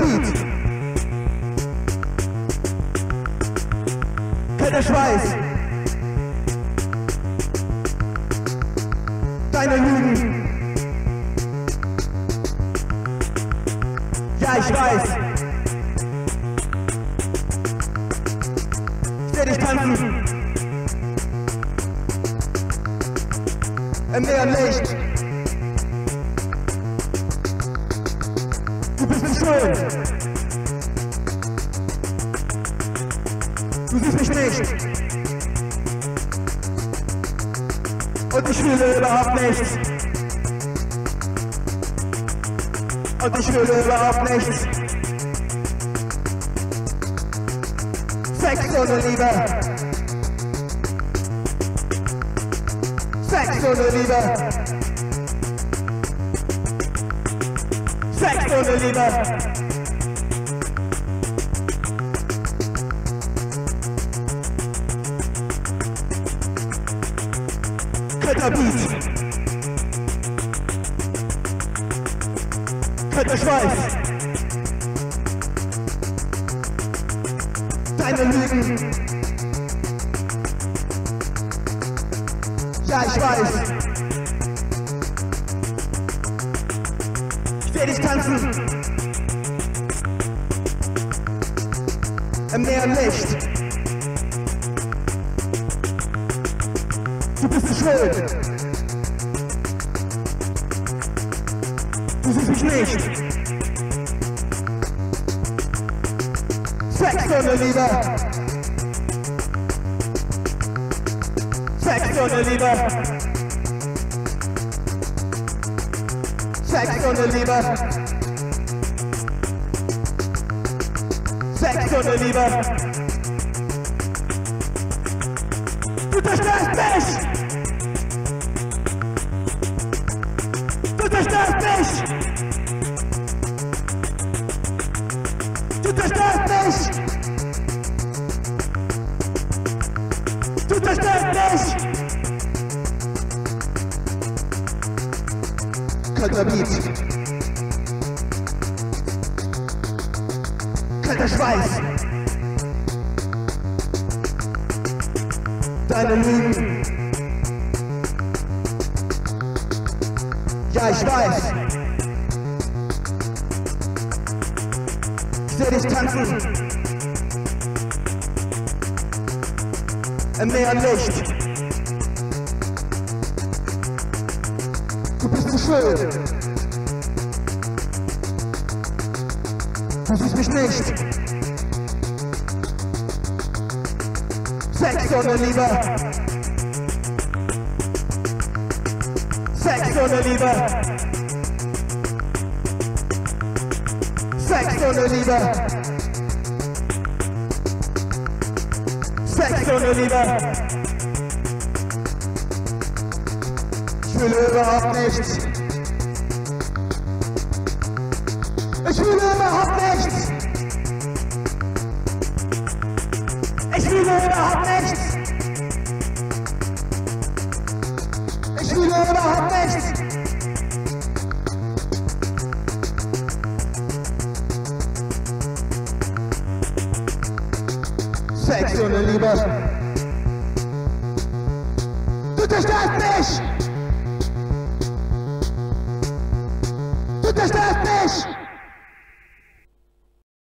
Kötterblut. Kötterschweiß. Deine Lügen. Ja, ich weiß. Ich seh dich tanzen. Im Neonlicht. Du bist nicht schuld. Du siehst mich nicht. Und ich fühle überhaupt nichts. Und ich fühle überhaupt nichts. Sex ohne Liebe. Sex ohne Liebe. Sex ohne Liebe. Kötterblut. Kötterschweiß. Deine Lügen. Ja, ich weiß. Ich seh dich tanzen, im Neonlicht. Du bist nicht schuld. Du siehst mich nicht. Sex ohne Liebe. Sex ohne Liebe. Sex ohne Liebe. Sex ohne Liebe. Du zerstörst mich! Du zerstörst mich! Du zerstörst mich! Du zerstörst mich! Kötterblut. Kötterschweiß. Deine Lügen. Ja, ich weiß. Ich seh dich tanzen. Im Neonlicht. Du bist zu schön. Du siehst mich nicht. Sex ohne Liebe. Sex ohne Liebe. Sex ohne Liebe. Sex ohne Liebe. Ich fühle überhaupt nichts. Ich fühle überhaupt nichts. Ich fühle überhaupt nichts. Ich fühle überhaupt nichts. Sex ohne Liebe. Du zerstörst mich! Du zerstörst mich!